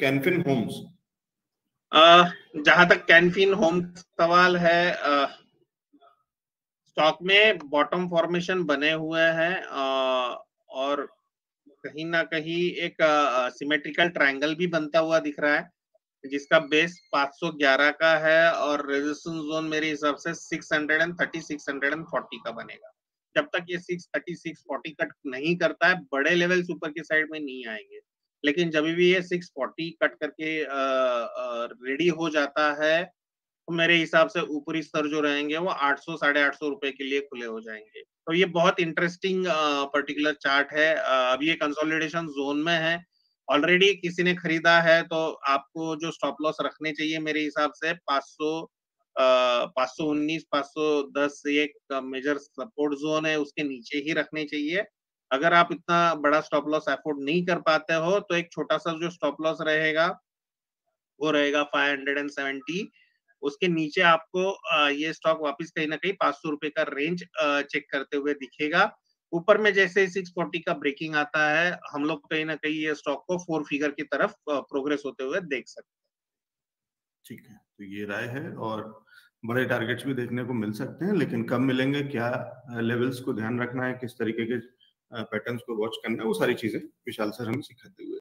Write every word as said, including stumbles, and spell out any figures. Can Fin Holmes, जहां तक Can Fin home सवाल है, स्टॉक में बॉटम फॉर्मेशन बने हुए हैं और कहीं ना कहीं एक सिमेट्रिकल ट्रायंगल भी बनता हुआ दिख रहा है, जिसका बेस पाँच सौ ग्यारह का है और रेजिस्टेंस जोन मेरे हिसाब से छह सौ तीस, छह सौ चालीस का बनेगा। जब तक ये छह सौ तीस, छह सौ चालीस कट नहीं करता है, बड़े लेवल ऊपर की साइड में नहीं आएंगे, लेकिन जब भी ये छह सौ चालीस कट करके रेडी हो जाता है तो मेरे हिसाब से ऊपरी स्तर जो रहेंगे वो आठ सौ साढ़े आठ सौ रुपए के लिए खुले हो जाएंगे। तो ये बहुत इंटरेस्टिंग पर्टिकुलर चार्ट है। अब ये कंसोलिडेशन जोन में है, ऑलरेडी किसी ने खरीदा है तो आपको जो स्टॉप लॉस रखने चाहिए मेरे हिसाब से पाँच सौ उन्नीस, पाँच सौ दस एक मेजर सपोर्ट जोन है, उसके नीचे ही रखने चाहिए। अगर आप इतना बड़ा स्टॉप लॉस अफोर्ड नहीं कर पाते हो तो एक छोटा सा जो स्टॉप लॉस रहेगा वो रहेगा पाँच सौ सत्तर। उसके नीचे आपको ये स्टॉक वापस कहीं ना कहीं पाँच सौ रुपए का रेंज चेक करते हुए दिखेगा। ऊपर में जैसे छह सौ चालीस का ब्रेकिंग आता है, हम लोग कहीं ना कहीं ये स्टॉक को फोर फिगर की तरफ प्रोग्रेस होते हुए देख सकते हैं। ठीक है, तो ये राय है और बड़े टारगेट्स भी देखने को मिल सकते हैं, लेकिन कब मिलेंगे, क्या लेवल्स को ध्यान रखना है, किस तरीके के पैटर्न्स को वॉच करना है, वो सारी चीजें विशाल सर हमें सिखाते हुए